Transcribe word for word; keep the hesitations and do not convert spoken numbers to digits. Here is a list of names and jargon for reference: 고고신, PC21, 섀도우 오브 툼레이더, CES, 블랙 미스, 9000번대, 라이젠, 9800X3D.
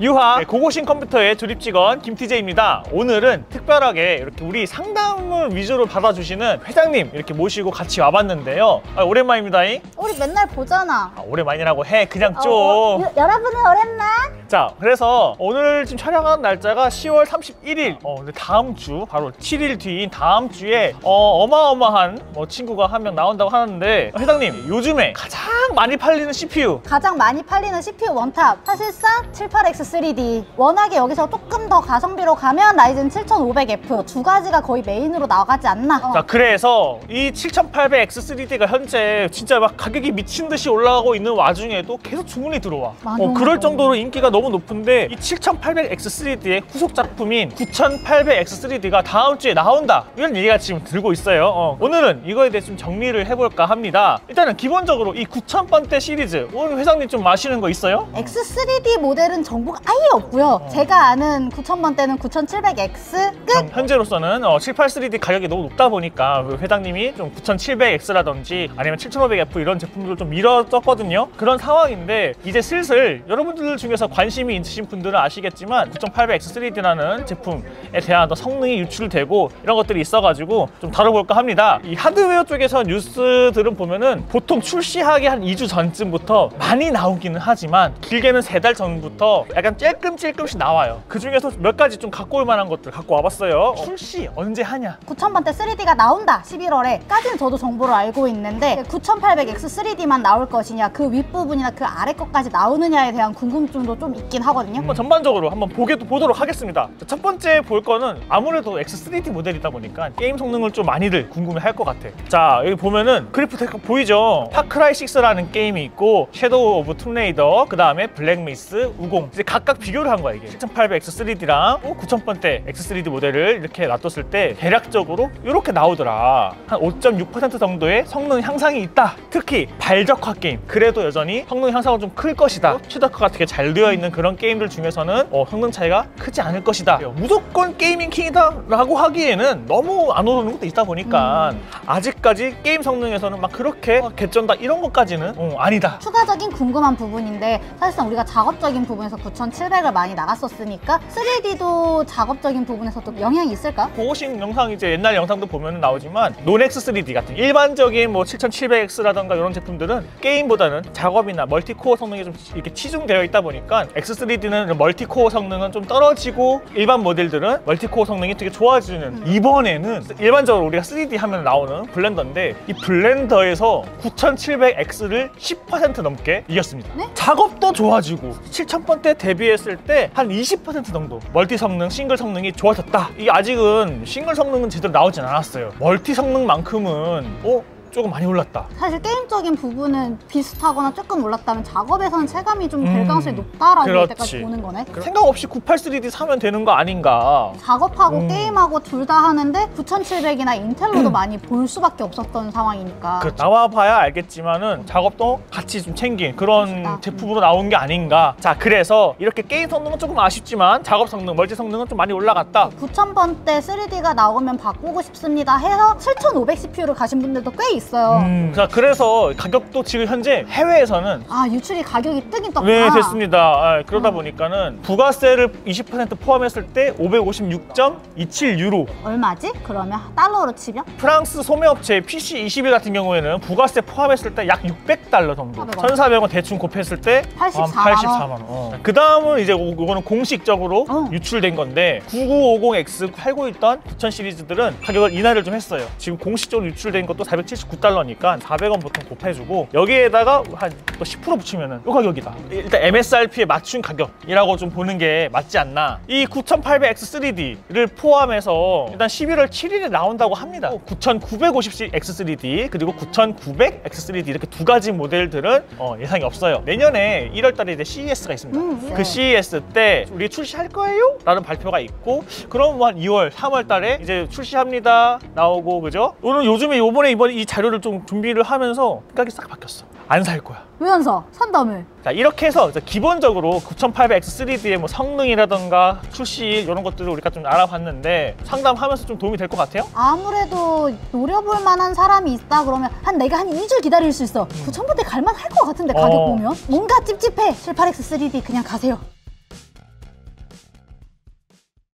유하! 네, 고고신 컴퓨터의 조립 직원 김티제이입니다. 오늘은 특별하게 이렇게 우리 상담을 위주로 받아주시는 회장님 이렇게 모시고 같이 와봤는데요. 아, 오랜만입니다잉? 우리 맨날 보잖아. 아, 오랜만이라고 해. 그냥 좀. 어, 여, 여러분은 오랜만? 자, 그래서 오늘 지금 촬영한 날짜가 시월 삼십일일. 어, 근데 다음 주, 바로 칠일 뒤인 다음 주에 어, 어마어마한 뭐 친구가 한 명 나온다고 하는데, 회장님, 요즘에 가장 많이 팔리는 씨피유. 가장 많이 팔리는 씨피유 원탑. 사실상 칠팔 엑스 쓰리디. 워낙에 여기서 조금 더 가성비로 가면 라이젠 칠천오백 에프. 두 가지가 거의 메인으로 나가지 않나. 어. 자, 그래서 이 칠천팔백 엑스 쓰리디가 현재 진짜 막 가격이 미친 듯이 올라가고 있는 와중에도 계속 주문이 들어와. 어, 그럴 정도로 인기가 너무 높은데, 이 칠천팔백 엑스 쓰리디의 후속 작품인 구천팔백 엑스 쓰리디가 다음 주에 나온다, 이런 얘기가 지금 들고 있어요. 어. 오늘은 이거에 대해 좀 정리를 해볼까 합니다. 일단은 기본적으로 이 구천 번대 시리즈, 오늘 회장님 좀 아시는 거 있어요? 엑스 쓰리디 모델은 정보가 아예 없고요. 어. 제가 아는 구천 번대는 구천칠백 엑스 끝! 현재로서는 어, 칠팔 쓰리디 가격이 너무 높다 보니까 회장님이 좀 구천칠백 엑스라든지 아니면 칠천오백 에프 이런 제품들을 좀 밀어뒀거든요. 그런 상황인데, 이제 슬슬 여러분들 중에서 관심이 있으신 분들은 아시겠지만 구천팔백 엑스 쓰리디라는 제품에 대한 더 성능이 유출되고 이런 것들이 있어가지고 좀 다뤄볼까 합니다. 이 하드웨어 쪽에서 뉴스들은 보면은 보통 출시하기 한 이 주 전쯤부터 많이 나오기는 하지만, 길게는 세 달 전부터 약간 찔끔찔끔씩 나와요. 그 중에서 몇 가지 좀 갖고 올 만한 것들 갖고 와봤어요. 어, 출시 언제 하냐? 구천 번대 쓰리디가 나온다, 십일월에 까지는 저도 정보를 알고 있는데, 구천팔백 엑스 쓰리디만 나올 것이냐, 그 윗부분이나 그 아래 것까지 나오느냐에 대한 궁금증도 좀 있긴 하거든요. 음. 전반적으로 한번 보게, 보도록 하겠습니다. 첫 번째 볼 거는 아무래도 엑스 쓰리디 모델이다 보니까 게임 성능을 좀 많이들 궁금해할 것 같아. 자, 여기 보면은 그래프텍 보이죠? 파크라이 식스라는 게임이 있고, 섀도우 오브 툼레이더, 그 다음에 블랙 미스, 우공, 이제 각각 비교를 한 거야. 이게 칠천팔백 엑스 쓰리디랑 구천 번대 엑스 쓰리디 모델을 이렇게 놔뒀을 때 대략적으로 이렇게 나오더라. 한 오 점 육 퍼센트 정도의 성능 향상이 있다. 특히 발적화 게임, 그래도 여전히 성능 향상은 좀 클 것이다. 최적화가 되게 잘 되어 있는 그런 게임들 중에서는 어, 성능 차이가 크지 않을 것이다. 무조건 게이밍 킹이다 라고 하기에는 너무 안 오르는 것도 있다 보니까 음. 아직까지 게임 성능에서는 막 그렇게 어, 개쩐다 이런 것까지는 어, 아니다. 추가적인 궁금한 부분인데, 사실상 우리가 작업적인 부분에서 구천칠백을 많이 나갔었으니까 쓰리디도 작업적인 부분에서도 영향이 있을까? 고고신 영상, 이제 옛날 영상도 보면 나오지만 논 엑스 쓰리디 같은 일반적인 뭐 칠천칠백 엑스라던가 이런 제품들은 게임보다는 작업이나 멀티코어 성능이 좀 이렇게 치중되어 있다 보니까 엑스 쓰리디는 멀티코어 성능은 좀 떨어지고 일반 모델들은 멀티코어 성능이 되게 좋아지는. 음. 이번에는 일반적으로 우리가 쓰리디 하면 나오는 블렌더인데, 이 블렌더에서 구천칠백 엑스를 십 퍼센트 넘게 이겼습니다. 네? 작업도 좋아지고 칠천 번대 대비했을 때 한 이십 퍼센트 정도 멀티 성능, 싱글 성능이 좋아졌다. 이게 아직은 싱글 성능은 제대로 나오진 않았어요. 멀티 성능만큼은 어? 조금 많이 올랐다. 사실 게임적인 부분은 비슷하거나 조금 올랐다면 작업에서는 체감이 좀 될 가능성이 음, 높다라는 때까지 보는 거네. 생각 없이 구팔 쓰리디 사면 되는 거 아닌가. 작업하고 음. 게임하고 둘 다 하는데 구천칠백이나 인텔로도 많이 볼 수밖에 없었던 상황이니까. 그렇죠. 나와봐야 알겠지만은 작업도 같이 좀 챙긴 그런 그렇습니다. 제품으로 나온 게 아닌가. 자, 그래서 이렇게 게임 성능은 조금 아쉽지만 작업 성능, 멀티 성능은 좀 많이 올라갔다. 구천 번대 쓰리디가 나오면 바꾸고 싶습니다 해서 칠천오백 씨피유를 가신 분들도 꽤 있어요. 음. 자, 그래서 가격도 지금 현재 해외에서는 아, 유출이 가격이 뜨긴 떴구나. 네, 됐습니다. 아, 그러다 음. 보니까는 부가세를 이십 퍼센트 포함했을 때 오백오십육 점 이칠 유로. 얼마지? 그러면 달러로 치면? 프랑스 소매업체 피씨 이십일 같은 경우에는 부가세 포함했을 때 약 육백 달러 정도. 천사백 원 대충 곱했을 때 팔십사만 원. 팔십사만 원. 어. 그 다음은 이제 이거는 공식적으로 어. 유출된 건데, 구구오공 엑스 팔고 있던 구천 시리즈들은 가격을 인하를 좀 했어요. 지금 공식적으로 유출된 것도 사백칠십구 달러니까 사백 원 보통 곱해주고, 여기에다가 한 또 십 퍼센트 붙이면은 이 가격이다. 일단 엠에스알피에 맞춘 가격이라고 좀 보는 게 맞지 않나. 이 구천팔백 엑스 쓰리디를 포함해서 일단 십일월 칠일에 나온다고 합니다. 구천구백오십 엑스 쓰리디 그리고 구천구백 엑스 쓰리디 이렇게 두 가지 모델들은 어, 예상이 없어요. 내년에 일월 달에 이제 씨이에스가 있습니다. 음, 그 씨이에스 때 우리 출시할 거예요? 라는 발표가 있고, 그럼 한 이월, 삼월 달에 이제 출시합니다 나오고, 그죠? 오늘 요즘에 요번에 이번 이 자료를 좀 준비를 하면서 생각이 싹 바뀌었어. 안 살 거야. 왜 안 사? 산다며. 자, 이렇게 해서 기본적으로 구천팔백 엑스 쓰리디의 뭐 성능이라던가 출시일 이런 것들을 우리가 좀 알아봤는데, 상담하면서 좀 도움이 될 것 같아요? 아무래도 노려볼 만한 사람이 있다 그러면 한 내가 한 이 주 기다릴 수 있어. 구천 번대 갈만 할 것 같은데 가격 어... 보면? 뭔가 찝찝해. 칠팔 엑스 쓰리디 그냥 가세요.